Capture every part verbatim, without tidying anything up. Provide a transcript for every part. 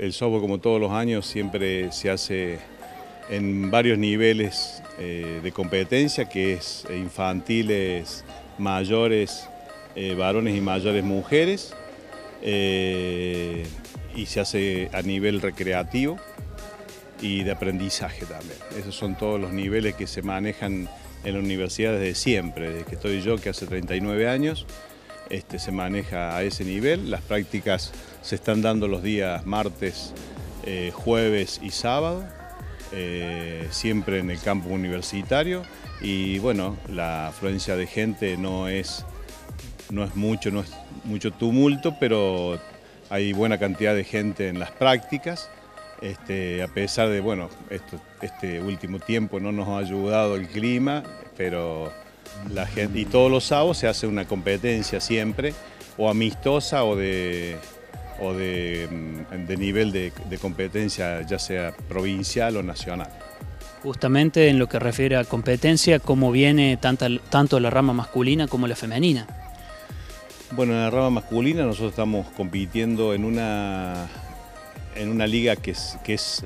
el softball, como todos los años, siempre se hace en varios niveles eh, de competencia, que es infantiles, mayores, eh, varones y mayores mujeres, eh, y se hace a nivel recreativo y de aprendizaje también. Esos son todos los niveles que se manejan en la universidad desde siempre, desde que estoy yo, que hace treinta y nueve años, este, se maneja a ese nivel. Las prácticas se están dando los días martes, eh, jueves y sábado, eh, siempre en el campus universitario, y bueno, la afluencia de gente no es, no es mucho, no es mucho tumulto, pero hay buena cantidad de gente en las prácticas. Este, a pesar de, bueno, esto, este último tiempo no nos ha ayudado el clima, pero la gente, y todos los sábados se hace una competencia siempre, o amistosa o de, o de, de nivel de, de competencia, ya sea provincial o nacional. Justamente en lo que refiere a competencia, ¿cómo viene tanta, tanto la rama masculina como la femenina? Bueno, en la rama masculina nosotros estamos compitiendo en una... en una liga que es, que es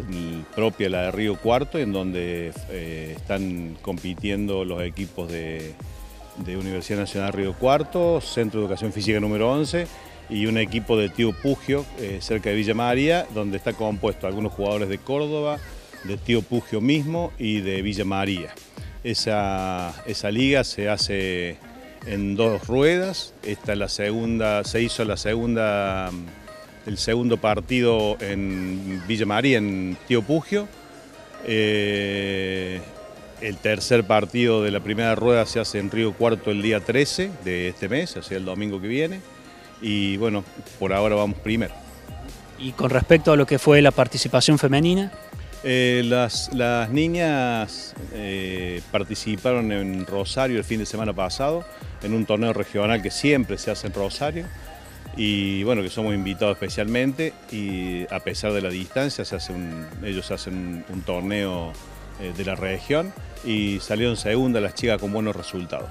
propia, la de Río Cuarto, en donde eh, están compitiendo los equipos de, de Universidad Nacional de Río Cuarto, Centro de Educación Física número once, y un equipo de Tío Pujio, eh, cerca de Villa María, donde está compuesto algunos jugadores de Córdoba, de Tío Pujio mismo y de Villa María. Esa, esa liga se hace en dos ruedas. Esta es la segunda, se hizo la segunda... el segundo partido en Villa María, en Tío Pujio. Eh, el tercer partido de la primera rueda se hace en Río Cuarto el día trece de este mes, o sea, el domingo que viene. Y bueno, por ahora vamos primero. ¿Y con respecto a lo que fue la participación femenina? Eh, las, las niñas eh, participaron en Rosario el fin de semana pasado, en un torneo regional que siempre se hace en Rosario. Y bueno, que somos invitados especialmente, y a pesar de la distancia, se hace un, ellos hacen un torneo eh, de la región, y salieron segunda las chicas con buenos resultados.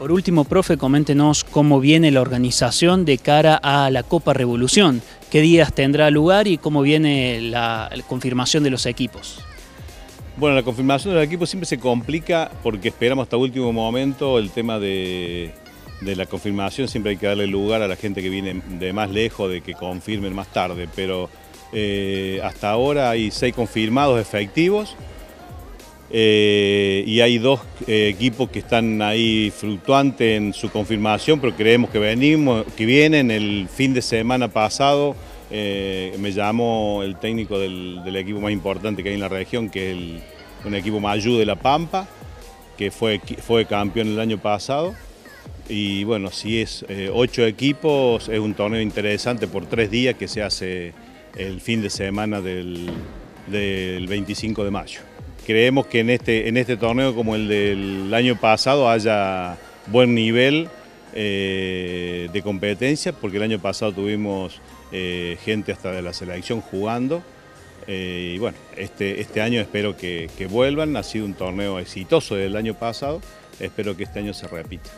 Por último, profe, coméntenos cómo viene la organización de cara a la Copa Revolución, qué días tendrá lugar y cómo viene la, la confirmación de los equipos. Bueno, la confirmación de los equipos siempre se complica porque esperamos hasta último momento el tema de... de la confirmación. Siempre hay que darle lugar a la gente que viene de más lejos, de que confirmen más tarde, pero eh, hasta ahora hay seis confirmados efectivos eh, y hay dos eh, equipos que están ahí fluctuantes en su confirmación, pero creemos que, venimos, que vienen. El fin de semana pasado eh, me llamó el técnico del, del equipo más importante que hay en la región, que es el, un equipo Mayú de La Pampa, que fue, fue campeón el año pasado. Y bueno, si es eh, ocho equipos, es un torneo interesante por tres días que se hace el fin de semana del, del veinticinco de mayo. Creemos que en este, en este torneo, como el del año pasado, haya buen nivel eh, de competencia, porque el año pasado tuvimos eh, gente hasta de la selección jugando. Eh, y bueno, este, este año espero que, que vuelvan. Ha sido un torneo exitoso del año pasado, espero que este año se repita.